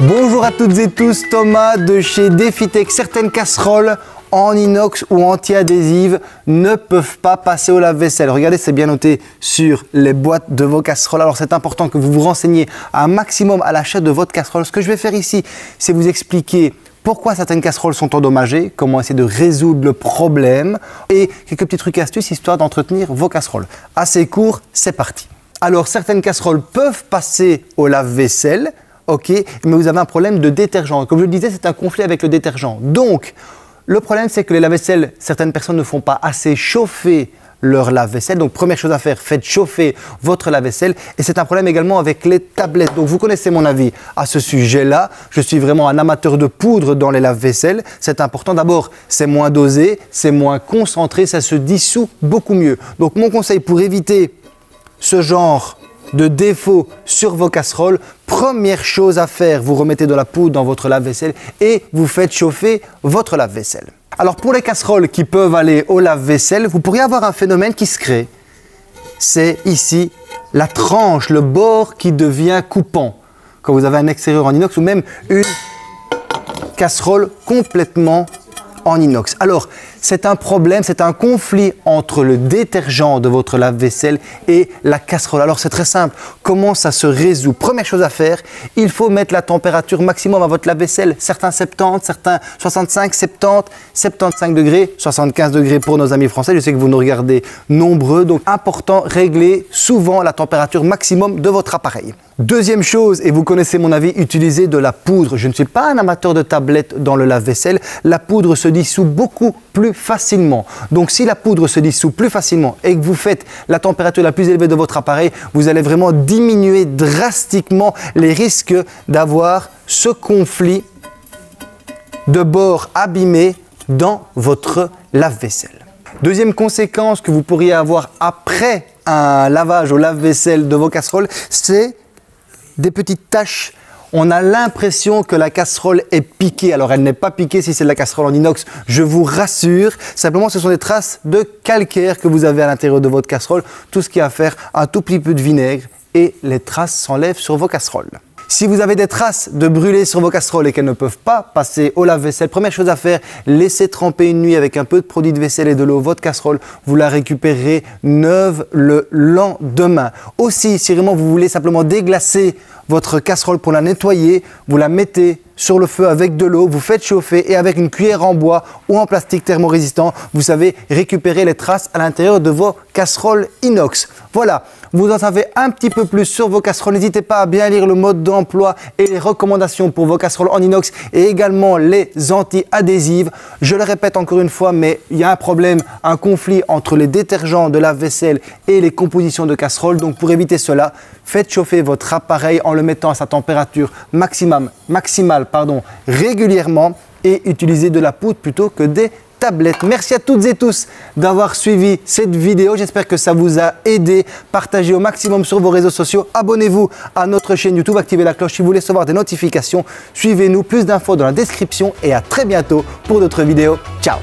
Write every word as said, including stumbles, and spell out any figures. Bonjour à toutes et tous, Thomas de chez Defitech. Certaines casseroles en inox ou anti-adhésive ne peuvent pas passer au lave-vaisselle. Regardez, c'est bien noté sur les boîtes de vos casseroles. Alors c'est important que vous vous renseigniez un maximum à l'achat de votre casserole. Ce que je vais faire ici, c'est vous expliquer pourquoi certaines casseroles sont endommagées, comment essayer de résoudre le problème et quelques petits trucs astuces histoire d'entretenir vos casseroles. Assez court, c'est parti. Alors certaines casseroles peuvent passer au lave-vaisselle, ok, mais vous avez un problème de détergent. Comme je le disais, c'est un conflit avec le détergent. Donc, le problème, c'est que les lave-vaisselle, certaines personnes ne font pas assez chauffer leur lave-vaisselle. Donc, première chose à faire, faites chauffer votre lave-vaisselle. Et c'est un problème également avec les tablettes. Donc, vous connaissez mon avis à ce sujet-là. Je suis vraiment un amateur de poudre dans les lave-vaisselle. C'est important. D'abord, c'est moins dosé, c'est moins concentré, ça se dissout beaucoup mieux. Donc, mon conseil pour éviter ce genre de défaut sur vos casseroles, première chose à faire, vous remettez de la poudre dans votre lave-vaisselle et vous faites chauffer votre lave-vaisselle. Alors pour les casseroles qui peuvent aller au lave-vaisselle, vous pourriez avoir un phénomène qui se crée. C'est ici la tranche, le bord qui devient coupant. Quand vous avez un extérieur en inox ou même une casserole complètement en inox. Alors, c'est un problème, c'est un conflit entre le détergent de votre lave-vaisselle et la casserole. Alors, c'est très simple. Comment ça se résout? Première chose à faire, il faut mettre la température maximum à votre lave-vaisselle. Certains soixante-dix, certains soixante-cinq, soixante-dix, soixante-quinze degrés, soixante-quinze degrés pour nos amis français. Je sais que vous nous regardez nombreux. Donc, important, régler souvent la température maximum de votre appareil. Deuxième chose, et vous connaissez mon avis, utilisez de la poudre. Je ne suis pas un amateur de tablettes dans le lave-vaisselle. La poudre se dissout beaucoup plus facilement. Donc si la poudre se dissout plus facilement et que vous faites la température la plus élevée de votre appareil, vous allez vraiment diminuer drastiquement les risques d'avoir ce conflit de bord abîmé dans votre lave-vaisselle. Deuxième conséquence que vous pourriez avoir après un lavage au lave-vaisselle de vos casseroles, c'est des petites taches. On a l'impression que la casserole est piquée. Alors, elle n'est pas piquée si c'est de la casserole en inox, je vous rassure. Simplement, ce sont des traces de calcaire que vous avez à l'intérieur de votre casserole. Tout ce qu'il y a à faire, un tout petit peu de vinaigre et les traces s'enlèvent sur vos casseroles. Si vous avez des traces de brûlés sur vos casseroles et qu'elles ne peuvent pas passer au lave-vaisselle, première chose à faire, laissez tremper une nuit avec un peu de produit de vaisselle et de l'eau votre casserole. Vous la récupérez neuve le lendemain. Aussi, si vraiment vous voulez simplement déglacer votre casserole pour la nettoyer, vous la mettez sur le feu avec de l'eau, vous faites chauffer et avec une cuillère en bois ou en plastique thermorésistant, vous savez récupérer les traces à l'intérieur de vos casseroles inox. Voilà, vous en savez un petit peu plus sur vos casseroles. N'hésitez pas à bien lire le mode d'emploi et les recommandations pour vos casseroles en inox et également les anti-adhésives. Je le répète encore une fois, mais il y a un problème, un conflit entre les détergents de lave-vaisselle et les compositions de casseroles. Donc pour éviter cela, faites chauffer votre appareil en le mettant à sa température maximum, maximale pardon, régulièrement et utilisez de la poudre plutôt que des tablettes. Merci à toutes et tous d'avoir suivi cette vidéo. J'espère que ça vous a aidé. Partagez au maximum sur vos réseaux sociaux. Abonnez-vous à notre chaîne YouTube. Activez la cloche si vous voulez recevoir des notifications. Suivez-nous. Plus d'infos dans la description et à très bientôt pour d'autres vidéos. Ciao!